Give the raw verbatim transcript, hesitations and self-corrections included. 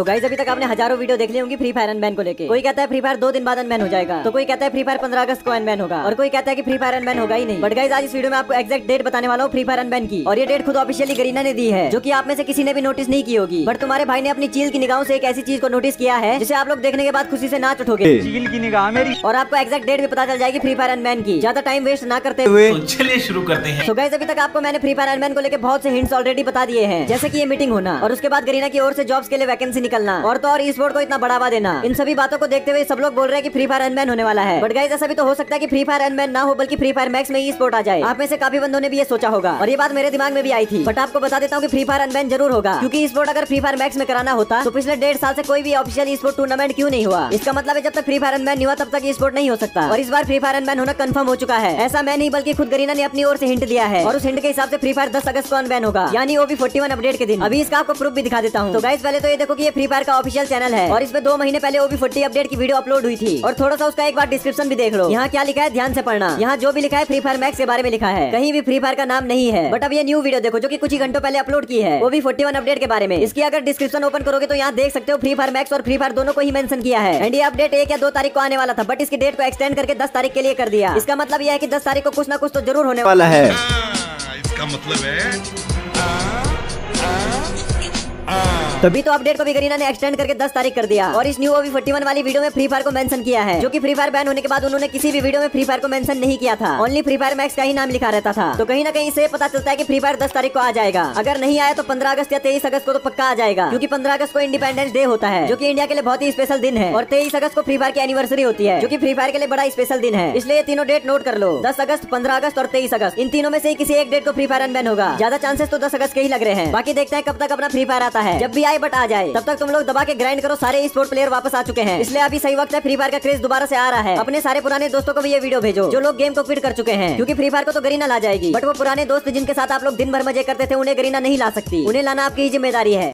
तो गाइस अभी तक आपने हजारों वीडियो देख ली होंगी फ्री फायर अनबैन को लेके। कोई कहता है फ्री फायर दो दिन बाद अनबैन हो जाएगा, तो कोई कहता है फ्री फायर पंद्रह अगस्त को अनबैन होगा, और कोई कहता है कि फ्री फायर अनबैन होगा ही नहीं। बट गाइस आज इस वीडियो में आपको एक्जैक्ट डेट बताने वाला हूँ फ्री फायर अनबैन की, और ये डेट खुद ऑफिशियली गरीना ने दी है, जो कि आप में से किसी ने भी नोटिस नहीं की होगी। बट तुम्हारे भाई ने अपनी चील की निगाहों से एक ऐसी चीज को नोटिस किया है जिसे आप लोग देखने के बाद खुशी से नाच उठोगे, चील की निगाह मेरी, और आपको एक्जैक्ट डेट भी पता चल जाएगी फ्री फायर अनबैन की। ज्यादा टाइम वेस्ट ना करते हुए चलिए शुरू करते हैं। तो गाइस अभी तक आपको मैंने फ्री फायर अनबैन को लेकर बहुत से हिंट्स ऑलरेडी बता दिए हैं, जैसे कि ये मीटिंग होना, और उसके बाद गरीना की ओर से जॉब्स के लिए वैकेंसी निकलना, और तो और ई स्पोर्ट को इतना बढ़ावा देना। इन सभी बातों को देखते हुए सब लोग बोल रहे हैं कि फ्री फायर अनबैन होने वाला है। बट गाइस ऐसा भी तो हो सकता है कि फ्री फायर अनबैन ना हो, बल्कि फ्री फायर मैक्स में ई स्पोर्ट आ जाए। आप में से काफी बंदों ने भी ये सोचा होगा, और ये बात मेरे दिमाग में भी आई थी। बट आपको बता देता हूँ कि फ्री फायर अनबैन जरूर होगा, क्योंकि ई स्पोर्ट अगर फ्री फायर मैक्स में कराना होता तो पिछले डेढ़ साल से कोई भी ऑफिशियल ई स्पोर्ट टूर्नामेंट क्यों नहीं हुआ। इसका मतलब है जब तक फ्री फायर अनबैन नहीं हुआ तब तक ई स्पोर्ट नहीं हो सकता, और इस बार फ्री फायर अनबैन होना कंफर्म हो चुका है। ऐसा मैं नहीं बल्कि खुद गरीना ने अपनी ओर से हिंट दिया है, और उस हिंट के हिसाब से फ्री फायर दस अगस्त को अनबैन होगा, यानी O B forty one update के दिन। अभी इसका आपको प्रूफ भी दिखा देता हूँ। तो गाइस पहले तो ये देखो कि ये फ्री फायर का ऑफिशियल चैनल है, और इसमें दो महीने पहले ओ बी फोर्टी अपडेट की वीडियो अपलोड हुई थी, और थोड़ा सा उसका एक बार डिस्क्रिप्शन भी देख लो। यहाँ क्या लिखा है ध्यान से पढ़ना, यहाँ जो भी लिखा है फ्री फायर मैक्स के बारे में लिखा है, कहीं भी फ्री फायर का नाम नहीं है। बट अब ये न्यू वीडियो देखो जो कि कुछ ही घंटों पहले अपलोड की है O B forty one update के बारे में। इसकी अगर डिस्क्रिप्शन ओपन करोगे तो यहाँ देख सकते हो फ्री फायर मैक्स और फ्री फायर दोनों को ही मेंशन किया है। एंड ये अपडेट एक या दो तारीख को आने वाला था, बट इसकी डेट को एक्सटेंड करके दस तारीख के लिए कर दिया। इसका मतलब यह है कि दस तारीख को कुछ ना कुछ तो जरूर होने वाला है। इसका मतलब है तभी तो अपडेट को भी गरीना ने एक्सटेंड करके दस तारीख कर दिया, और इस new O B forty one वाली वीडियो में फ्री फायर को मेंशन किया है, जो कि फ्री फायर बैन होने के बाद उन्होंने किसी भी वीडियो में फ्री फायर को मेंशन नहीं किया था। ओनली फ्री फायर मैक्स का ही नाम लिखा रहता था। तो कहीं ना कहीं इससे पता चलता है कि फ्री फायर दस तारीख को आ जाएगा, अगर नहीं आया तो पंद्रह अगस्त या तेईस अगस्त को तो पक्का आ जाएगा, क्योंकि पंद्रह अगस्त को इंडिपेंडेंस डे होता है, जो की इंडिया के लिए बहुत ही स्पेशल दिन है, और तेईस अगस्त को फ्री फायर की एनिवर्सरी होती है, जो की फ्री फायर के लिए बड़ा स्पेशल दिन है। इसलिए तीनों डेट नोट कर लो, दस अगस्त, पंद्रह अगस्त और तेईस अगस्त। इन तीनों में से किसी एक डेट को फ्री फायर अनबैन होगा। ज्यादा चांसेस तो दस अगस्त के ही लग रहे हैं। बाकी देखते हैं कब तक अपना फ्री फायर आता है। जब भी आए बट आ जाए, तब तक तुम लोग दबा के ग्राइंड करो। सारे स्पोर्ट प्लेयर वापस आ चुके हैं, इसलिए अभी सही वक्त है। फ्री फायर का क्रेज दोबारा से आ रहा है। अपने सारे पुराने दोस्तों को भी ये वीडियो भेजो जो लोग गेम को क्विट कर चुके हैं, क्योंकि फ्री फायर को तो गरीना ला जाएगी, बट वो पुराने दोस्त जिनके साथ आप लोग दिन भर मजे करते थे उन्हें गरीना नहीं ला सकती। उन्हें लाना आपकी जिम्मेदारी है।